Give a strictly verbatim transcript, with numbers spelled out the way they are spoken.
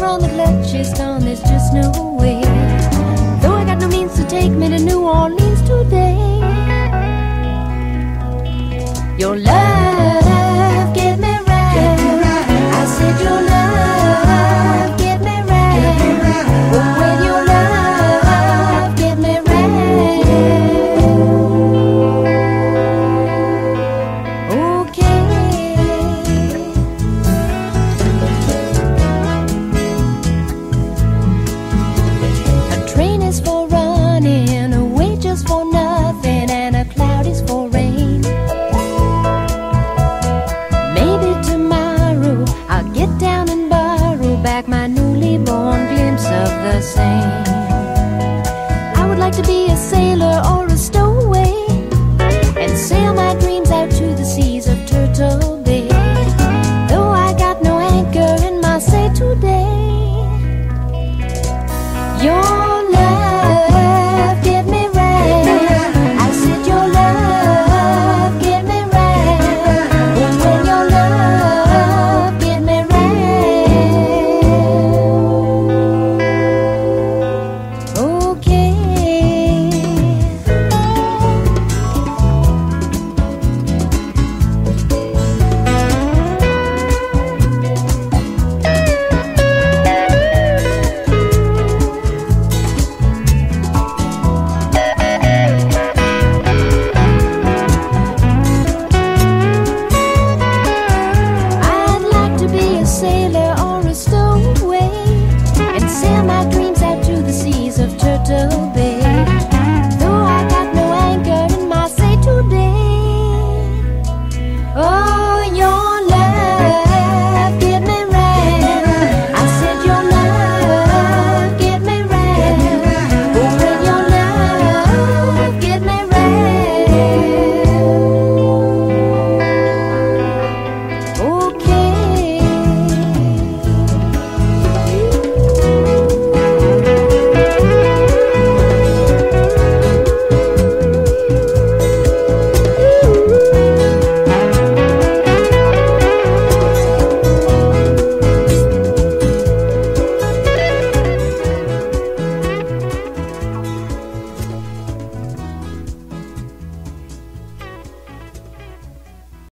from the clutch is gone, there's just no way. Though I got no means to take me to New Orleans today. Your love, get me right, get me right. I said your love, get me right, get me right. But when your love, get me right. Okay. A train is for running, a wage is for nothing, and a cloud is for rain. Get down and borrow back my newly born glimpse of the same.